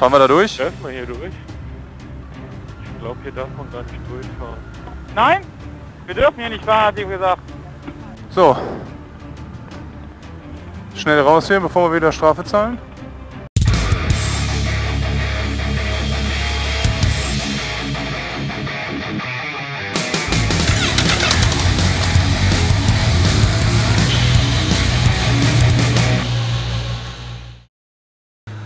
Fahren wir da durch? Dürfen wir hier durch? Ich glaube, hier darf man gar nicht durchfahren. Nein, wir dürfen hier nicht fahren, hat sie gesagt. So. Schnell raus hier, bevor wir wieder Strafe zahlen.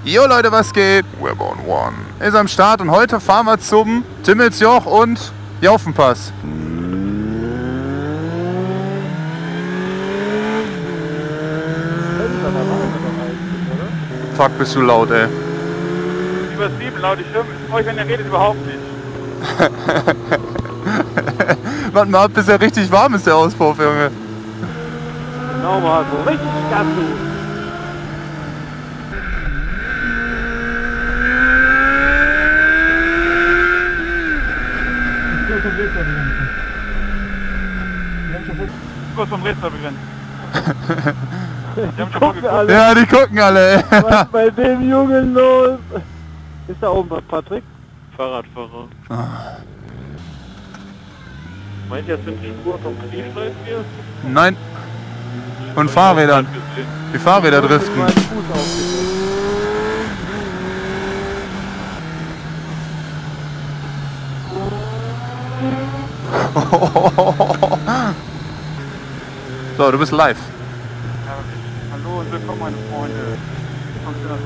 Jo Leute, was geht? Webon_one ist am Start und heute fahren wir zum Timmelsjoch und Jaufenpass. Fuck, bist du laut, ey. Übertrieben laut, ich höre euch, wenn ihr redet, überhaupt nicht. Warte mal ab, bis er richtig warm ist, der Auspuff, Junge. Genau mal, so richtig ganz gut. Kurz vom Rätsel begrenzt. Die gucken alle. Ja, die gucken alle. Was ist bei dem Jungen los? Ist da oben was, Patrick? Fahrradfahrer. Ah. Meint ihr, das sind Spuren vom Kniestreifen hier? Nein. Und Fahrrädern. Die Fahrräder driften. So, du bist live. Hallo und willkommen, meine Freunde. Kommst du in der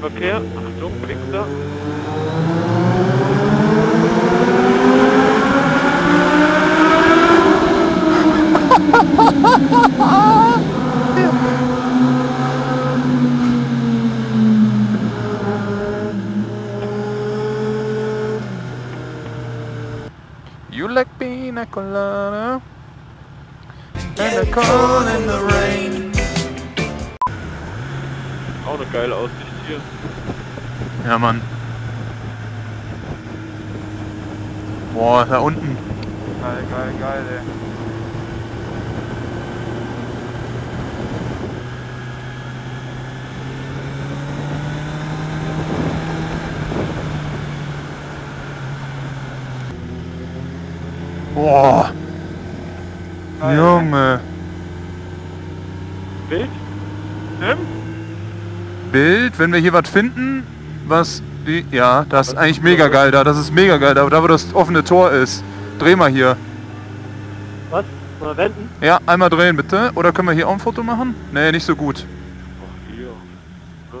Verkehr, Achtung, links da. You like pina colada and a corn in the rain. Auch eine geile Aussicht. Ja, Mann. Boah, da unten. Geil, geil, geil, ey. Boah. Geil, Junge. Bild? Stimmt? Bild, wenn wir hier was finden, was die, ja, das ist eigentlich mega geil da, das ist mega geil da, da wo das offene Tor ist. Dreh mal hier. Was? Oder wenden? Ja, einmal drehen bitte. Oder können wir hier auch ein Foto machen? Nee, nicht so gut. Ach, hier. Ja.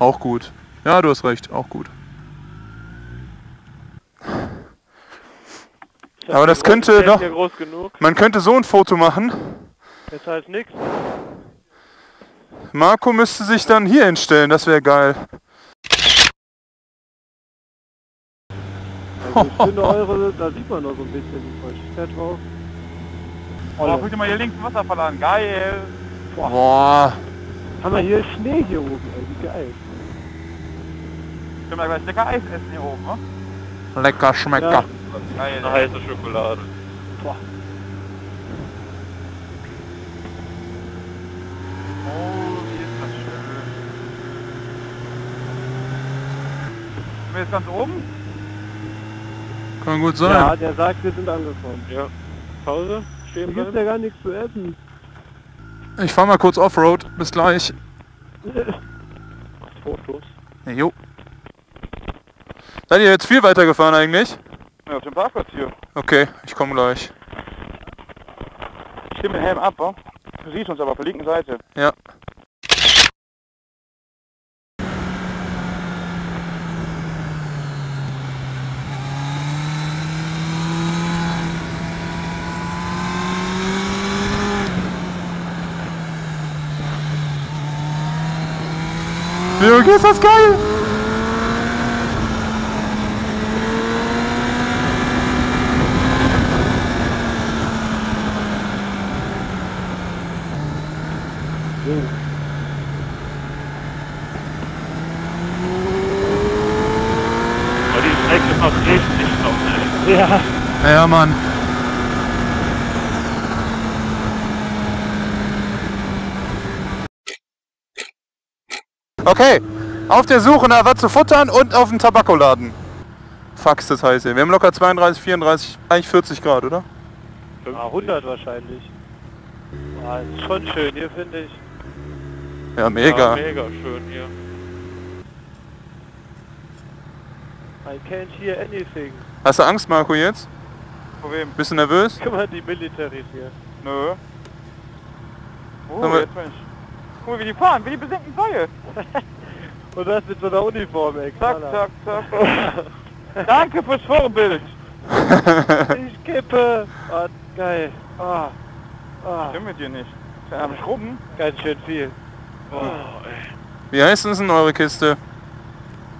Auch gut. Ja, du hast recht, auch gut. Aber das könnte doch, man könnte so ein Foto machen. Jetzt heißt nichts. Marco müsste sich dann hier hinstellen, das wäre geil. Also ich finde eure, da sieht man noch so ein bisschen die Vollständigkeit drauf. Oh, da guck dir mal hier links den Wasserfall an, geil! Boah! Boah. Haben wir hier Schnee hier oben, ey, wie geil! Können wir gleich lecker Eis essen hier oben, ne? Lecker Schmecker! Ja. Geil, eine heiße Schokolade! Boah. Jetzt ganz oben? Kann gut sein. Ja, der sagt, wir sind angekommen. Ja. Pause? Stehen bleiben? Hier gibt's ja gar nichts zu essen. Ich fahr mal kurz Offroad. Bis gleich. Fotos. Jo. Seid ihr jetzt viel weiter gefahren eigentlich? Ja, auf dem Parkplatz hier. Okay, ich komme gleich. Ich stimme den Helm ab, wa? Du siehst uns aber auf der linken Seite. Ja. Jürgen, ist das geil! Aber die Strecke verdreht sich doch nicht. Ja. Ja, Mann. Okay, auf der Suche nach was zu futtern und auf den Tabakoladen. Fax, das heißt ja. Wir haben locker 32, 34, eigentlich 40 Grad, oder? Ah, 100 wahrscheinlich. Ah, ist schon schön hier, finde ich. Ja, mega. Ja, mega schön hier. I can't hear anything. Hast du Angst, Marco, jetzt? Vor wem? Bist du nervös? Guck mal, die Militaries hier. Nö. Oh, jetzt Mensch. Guck mal, wie die fahren, wie die besenken Säue. Und das mit so einer Uniform, ey. Zack, zack, zack. Danke fürs Vorbild. Ich kippe. Oh, geil. Oh. Oh. Stimmt mit dir nicht. Ja, am Schrubben. Ganz schön viel. Oh, ey. Wie heißt es denn eure Kiste?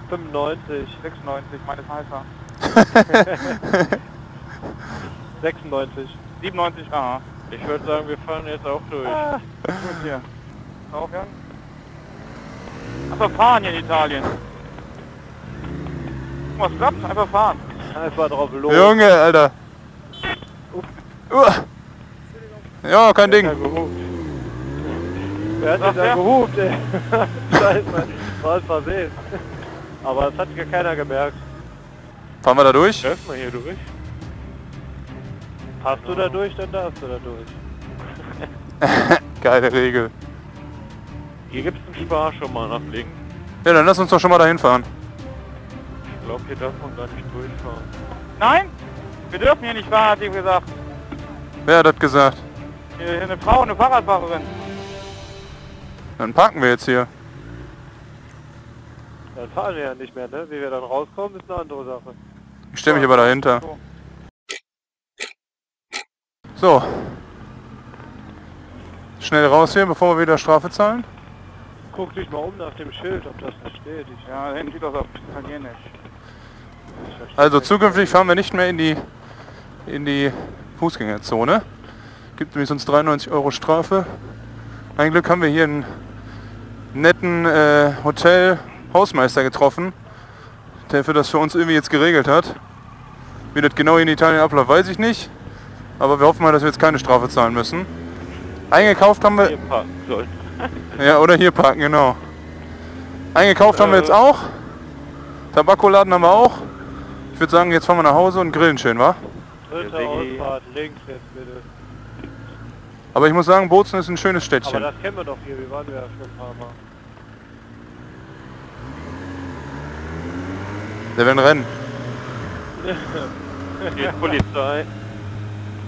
95. 96, meines Heißer. 96. 97, aha. Ich würde sagen, wir fahren jetzt auch durch. Ah. Gut hier. Aufhören? Einfach fahren hier in Italien. Was klappt? Einfach fahren. Einfach drauf los. Junge, Alter. Ja, kein Ding. Wer hat denn da gehupt, ey? Scheiße, war ein Versehen. Aber das hat ja keiner gemerkt. Fahren wir da durch? Helfen wir hier durch? Passt du da durch, dann darfst du da durch. Geile Regel. Hier gibt's einen Spar schon mal nach links. Ja, dann lass uns doch schon mal dahin fahren. Ich glaube, hier darf man gar nicht durchfahren. Nein! Wir dürfen hier nicht fahren, hat ihm gesagt. Wer hat das gesagt? Hier eine Frau, eine Fahrradfahrerin. Dann parken wir jetzt hier. Dann fahren wir ja nicht mehr, ne? Wie wir dann rauskommen, ist eine andere Sache. Ich stelle mich aber dahinter. So. Schnell raus hier, bevor wir wieder Strafe zahlen. Guck dich mal um nach dem Schild, ob das nicht steht. Ja, hinten steht das auf Italienisch. Also zukünftig fahren wir nicht mehr in die Fußgängerzone. Gibt nämlich sonst 93 Euro Strafe. Ein Glück haben wir hier einen netten Hotel-Hausmeister getroffen, der das für uns irgendwie jetzt geregelt hat. Wie das genau in Italien abläuft, weiß ich nicht. Aber wir hoffen mal, dass wir jetzt keine Strafe zahlen müssen. Eingekauft haben wir... Ja, oder hier parken, genau. Eingekauft haben wir jetzt auch. Tabakoladen haben wir auch. Ich würde sagen, jetzt fahren wir nach Hause und grillen schön, wa? Dritte Ausfahrt, links jetzt bitte. Aber ich muss sagen, Bozen ist ein schönes Städtchen. Aber das kennen wir doch hier, wir waren ja schon ein paar Mal. Der will rennen. Die Polizei.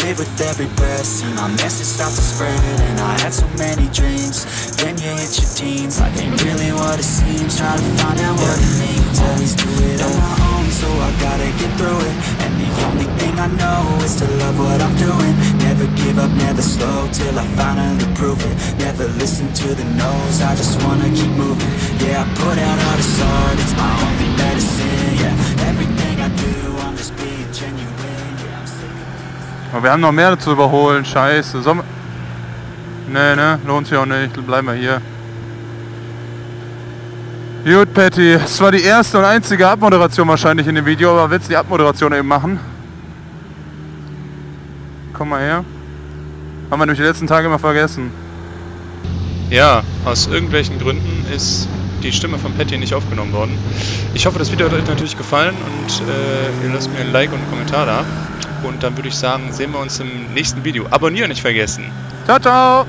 Live with every breath, see my message start to spread. And I had so many dreams, then you hit your teens. Life ain't really what it seems, try to find out what it means. Always do it on my own, so I gotta get through it. And the only thing I know is to love what I'm doing. Never give up, never slow, till I finally prove it. Never listen to the no's, I just wanna keep moving. Yeah, I put out all this art, it's my only medicine, yeah. Everything I do, I'm just being genuine. Aber wir haben noch mehr zu überholen, scheiße. Nee, ne? Lohnt sich auch nicht. Bleiben wir hier. Gut, Patty. Das war die erste und einzige Abmoderation wahrscheinlich in dem Video, aber willst du die Abmoderation eben machen? Komm mal her. Haben wir nämlich die letzten Tage immer vergessen. Ja, aus irgendwelchen Gründen ist die Stimme von Patty nicht aufgenommen worden. Ich hoffe, das Video hat euch natürlich gefallen und ihr lasst mir ein Like und einen Kommentar da. Und dann würde ich sagen, sehen wir uns im nächsten Video. Abonnieren nicht vergessen. Ciao, ciao!